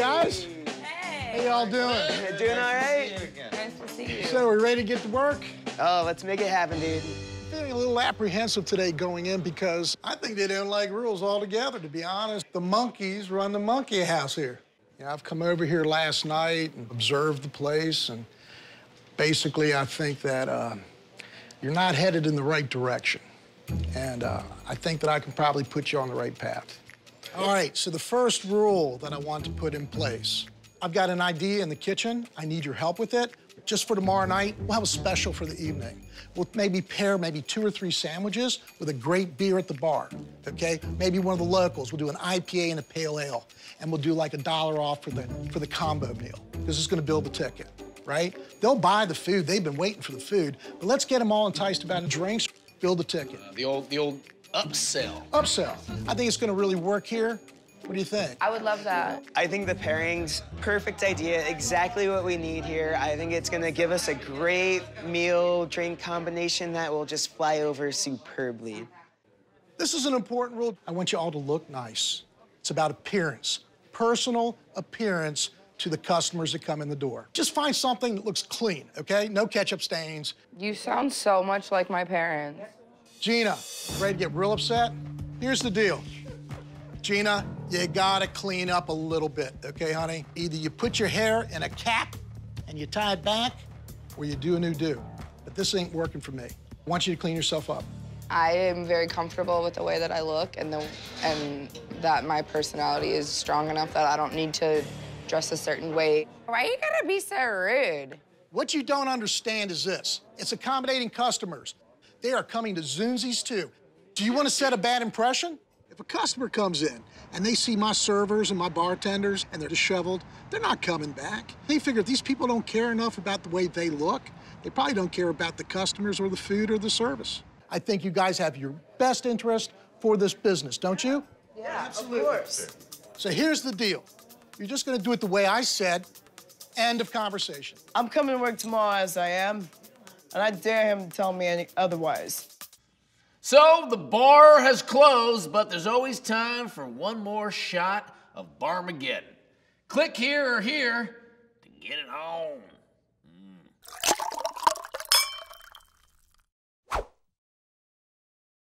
guys. Hey. How y'all doing? Doing all right? Nice to see you. So, are we ready to get to work? Oh, let's make it happen, dude. I'm feeling a little apprehensive today going in because I think they don't like rules altogether, to be honest. The monkeys run the monkey house here. You know, I've come over here last night and observed the place, and basically I think that you're not headed in the right direction. And I think that I can probably put you on the right path. All right, so the first rule that I want to put in place. I've got an idea in the kitchen. I need your help with it. Just for tomorrow night, we'll have a special for the evening. We'll maybe pair maybe 2 or 3 sandwiches with a great beer at the bar, okay? Maybe one of the locals. We'll do an IPA and a pale ale, and we'll do like $1 off for the combo meal. This is gonna build the ticket, right? They'll buy the food. They've been waiting for the food, but let's get them all enticed about drinks. Build the ticket. The old upsell. Upsell. I think it's gonna really work here. What do you think? I would love that. I think the pairings, perfect idea, exactly what we need here. I think it's gonna give us a great meal drink combination that will just fly over superbly. This is an important rule. I want you all to look nice. It's about appearance, personal appearance to the customers that come in the door. Just find something that looks clean, okay? No ketchup stains. You sound so much like my parents. Gina, ready to get real upset? Here's the deal. Gina, you gotta clean up a little bit, okay, honey? Either you put your hair in a cap and you tie it back, or you do a new do. But this ain't working for me. I want you to clean yourself up. I am very comfortable with the way that I look and that my personality is strong enough that I don't need to dress a certain way. Why you gotta be so rude? What you don't understand is this. It's accommodating customers. They are coming to Zunzi's too. Do you want to set a bad impression? If a customer comes in and they see my servers and my bartenders and they're disheveled, they're not coming back. They figure these people don't care enough about the way they look. They probably don't care about the customers or the food or the service. I think you guys have your best interest for this business, don't you? Yeah, absolutely. Of course. So here's the deal. You're just gonna do it the way I said. End of conversation. I'm coming to work tomorrow as I am, and I dare him to tell me any otherwise. So the bar has closed, but there's always time for one more shot of Barmageddon. Click here or here to get it on.